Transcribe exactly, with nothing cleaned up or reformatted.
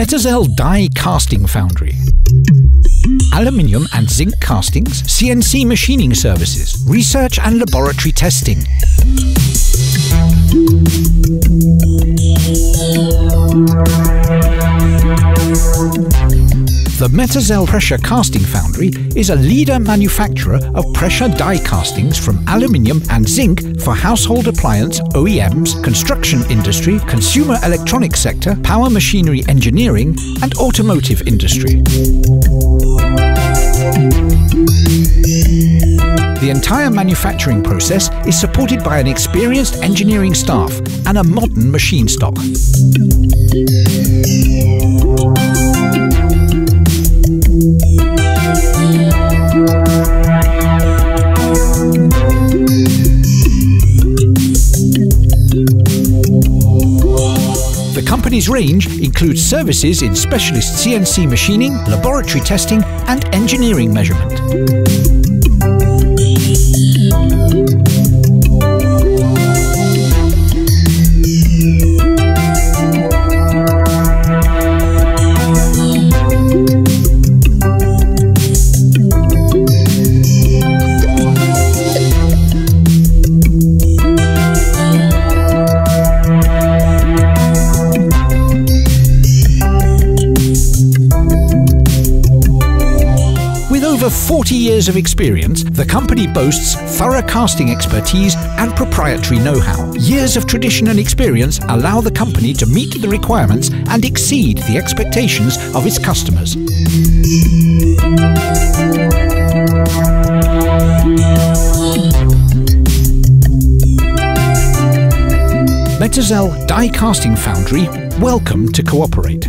Meta-Zel die casting foundry, aluminium and zinc castings, C N C machining services, research and laboratory testing. The Meta-Zel Pressure Casting Foundry is a leader manufacturer of pressure die castings from aluminium and zinc for household appliance, O E Ms, construction industry, consumer electronics sector, power machinery engineering, and automotive industry. The entire manufacturing process is supported by an experienced engineering staff and a modern machine stock. The company's range includes services in specialist C N C machining, laboratory testing, and engineering measurement. With over forty years of experience, the company boasts thorough casting expertise and proprietary know-how. Years of tradition and experience allow the company to meet the requirements and exceed the expectations of its customers. Meta-Zel Die Casting Foundry, welcome to cooperate.